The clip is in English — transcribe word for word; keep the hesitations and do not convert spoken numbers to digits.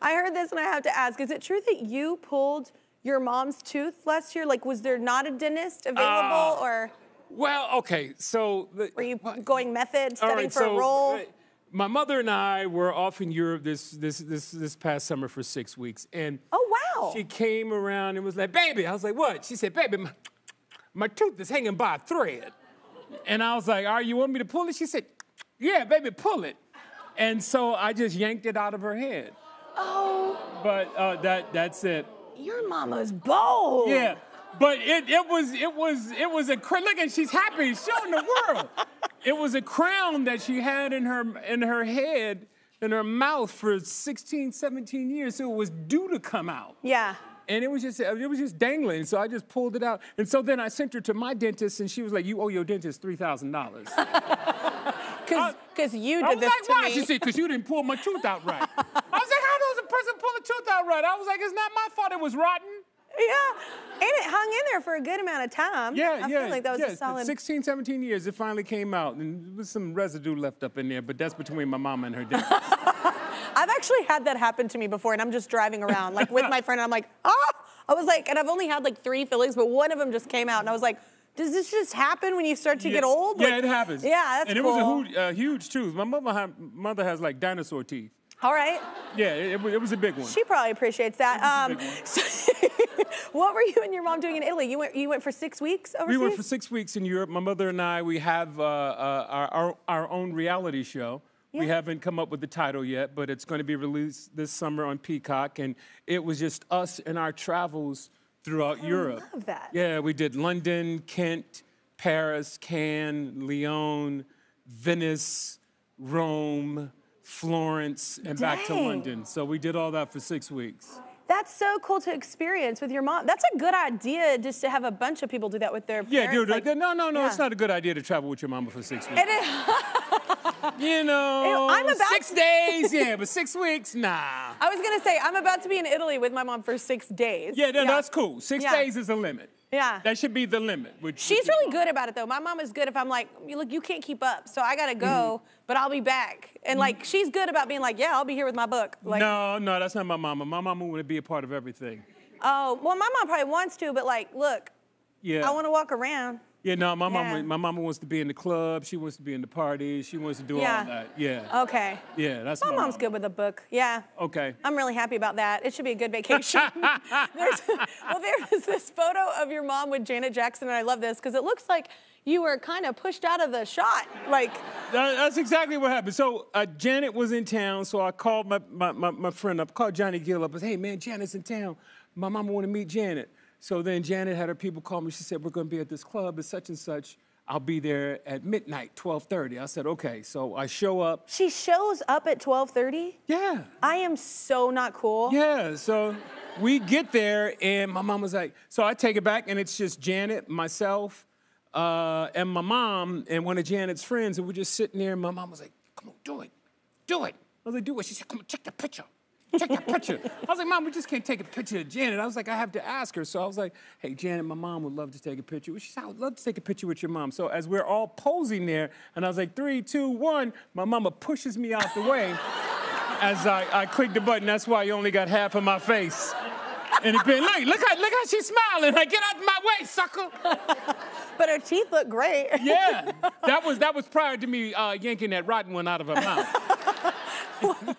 I heard this and I have to ask, is it true that you pulled your mom's tooth last year? Like, was there not a dentist available uh, or? Well, okay, so. The, were you going method, studying right, for so, a role? Uh, my mother and I were off in Europe this, this, this, this past summer for six weeks. And oh, wow. She came around and was like, baby. I was like, what? She said, baby, my, my tooth is hanging by a thread. And I was like, all right, you want me to pull it? She said, yeah, baby, pull it. And so I just yanked it out of her head. Oh. But uh, that that's it. Your mama's bold. Yeah, but it it was it was it was a look, and she's happy. She's showing the world. It was a crown that she had in her in her head, in her mouth for sixteen, seventeen years. So it was due to come out. Yeah. And it was just it was just dangling. So I just pulled it out. And so then I sent her to my dentist, and she was like, "You owe your dentist three thousand dollars." Because you did I was this like, to why? Me. She said, because you didn't pull my tooth out right. I was like, how does a person pull a tooth out right? I was like, it's not my fault it was rotten. Yeah, and it hung in there for a good amount of time. Yeah, I yeah, feel like that was yeah. a solid... sixteen, seventeen years, it finally came out. And there was some residue left up in there, but that's between my mama and her dad. I've actually had that happen to me before, and I'm just driving around, like, with my friend, and I'm like, ah! I was like, and I've only had, like, three fillings, but one of them just came out, and I was like, does this just happen when you start to yeah. get old? Like, yeah, it happens. Yeah, that's and cool. And it was a uh, huge tooth. My mother, mother has like dinosaur teeth. All right. Yeah, it, it was a big one. She probably appreciates that. Um, so what were you and your mom doing in Italy? You went, you went for six weeks overseas? We went for six weeks in Europe. My mother and I, we have uh, uh, our, our, our own reality show. Yeah. We haven't come up with the title yet, but it's going to be released this summer on Peacock. And it was just us and our travels throughout I Europe. I love that. Yeah, we did London, Kent, Paris, Cannes, Lyon, Venice, Rome, Florence, and Dang. Back to London. So we did all that for six weeks. That's so cool to experience with your mom. That's a good idea, just to have a bunch of people do that with their parents. Yeah, dude, like, no, no, no, yeah. it's not a good idea to travel with your mama for six weeks. It is. You know, I'm about six days, yeah, but six weeks, nah. I was gonna say, I'm about to be in Italy with my mom for six days. Yeah, no, yeah. that's cool. Six yeah. days is the limit. Yeah. That should be the limit. She's really good about it, though. My mom is good if I'm like, look, you can't keep up, so I gotta go, mm-hmm. but I'll be back. And, mm-hmm. like, she's good about being like, yeah, I'll be here with my book. Like, no, no, that's not my mama. My mama would be a part of everything. Oh, well, my mom probably wants to, but, like, look, yeah. I want to walk around. Yeah, no, my, yeah. Mama, my mama wants to be in the club. She wants to be in the party. She wants to do yeah. all that. Yeah. Okay. Yeah, that's my, my mom's mama. Good with a book. Yeah. Okay. I'm really happy about that. It should be a good vacation. There's, well, there is this photo of your mom with Janet Jackson, and I love this because it looks like you were kind of pushed out of the shot. Like. That, that's exactly what happened. So uh, Janet was in town, so I called my, my, my, my friend up, called Johnny Gill up, and said, hey, man, Janet's in town. My mama want to meet Janet. So then Janet had her people call me. She said, we're going to be at this club at such and such. I'll be there at midnight, twelve thirty. I said, okay. So I show up. She shows up at twelve thirty? Yeah. I am so not cool. Yeah. So we get there, and my mom was like, so I take it back, and it's just Janet, myself, uh, and my mom, and one of Janet's friends. And we're just sitting there, and my mom was like, come on, do it. Do it. I was like, do it. She said, come on, check the picture. Take that picture. I was like, Mom, we just can't take a picture of Janet. I was like, I have to ask her. So I was like, hey, Janet, my mom would love to take a picture. She said, I would love to take a picture with your mom. So as we're all posing there, and I was like, three, two, one, my mama pushes me out the way as I, I click the button. That's why you only got half of my face. And it's been like, look how, look how she's smiling. Like, get out of my way, sucker. But her teeth look great. Yeah, that was, that was prior to me uh, yanking that rotten one out of her mouth.